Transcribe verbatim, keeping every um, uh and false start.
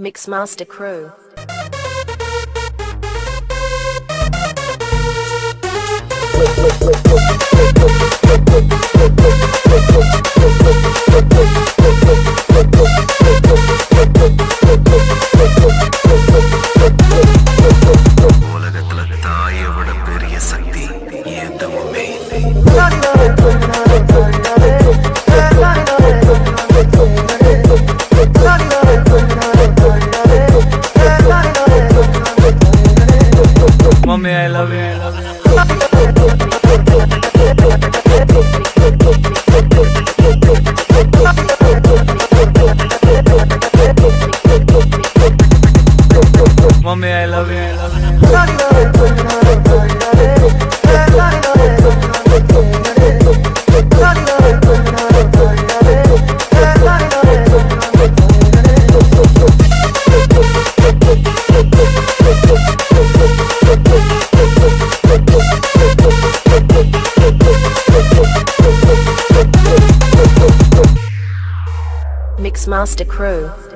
MiXMaster Crew. Mommy, I love you, I love you. Mommy, I love you, I love you. MiXMaster Crew.